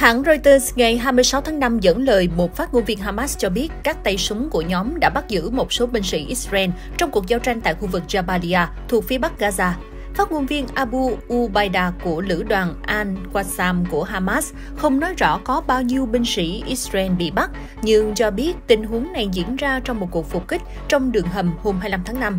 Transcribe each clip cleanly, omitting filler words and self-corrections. Hãng Reuters ngày 26 tháng 5 dẫn lời một phát ngôn viên Hamas cho biết các tay súng của nhóm đã bắt giữ một số binh sĩ Israel trong cuộc giao tranh tại khu vực Jabalia thuộc phía bắc Gaza. Phát ngôn viên Abu Ubaida của lữ đoàn Al-Qassam của Hamas không nói rõ có bao nhiêu binh sĩ Israel bị bắt, nhưng cho biết tình huống này diễn ra trong một cuộc phục kích trong đường hầm hôm 25 tháng 5.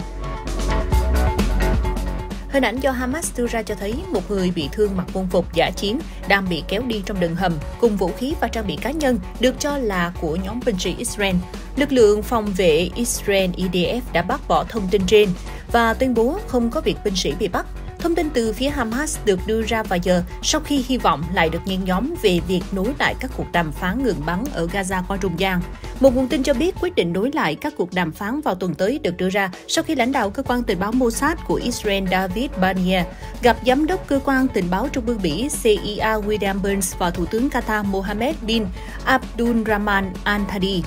Hình ảnh do Hamas đưa ra cho thấy một người bị thương mặc quân phục dã chiến đang bị kéo đi trong đường hầm cùng vũ khí và trang bị cá nhân được cho là của nhóm binh sĩ Israel. Lực lượng phòng vệ Israel IDF đã bác bỏ thông tin trên và tuyên bố không có việc binh sĩ bị bắt. Thông tin từ phía Hamas được đưa ra vài giờ sau khi hy vọng lại được nhen nhóm về việc nối lại các cuộc đàm phán ngừng bắn ở Gaza qua trung gian. Một nguồn tin cho biết quyết định nối lại các cuộc đàm phán vào tuần tới được đưa ra sau khi lãnh đạo cơ quan tình báo Mossad của Israel David Bania gặp giám đốc cơ quan tình báo trung ương Mỹ CIA William Burns và Thủ tướng Qatar Mohammed bin Abdulrahman Al Thani.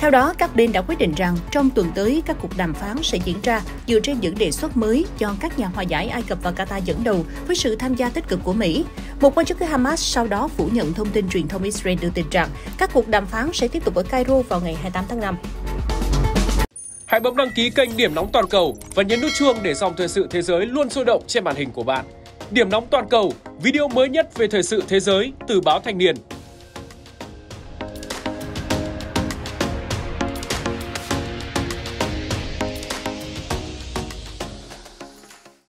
Theo đó, các bên đã quyết định rằng trong tuần tới các cuộc đàm phán sẽ diễn ra dựa trên những đề xuất mới do các nhà hòa giải Ai Cập và Qatar dẫn đầu với sự tham gia tích cực của Mỹ. Một quan chức của Hamas sau đó phủ nhận thông tin truyền thông Israel đưa tin rằng các cuộc đàm phán sẽ tiếp tục ở Cairo vào ngày 28 tháng 5. Hãy bấm đăng ký kênh Điểm Nóng Toàn Cầu và nhấn nút chuông để dòng thời sự thế giới luôn sôi động trên màn hình của bạn. Điểm Nóng Toàn Cầu, video mới nhất về thời sự thế giới từ Báo Thanh Niên.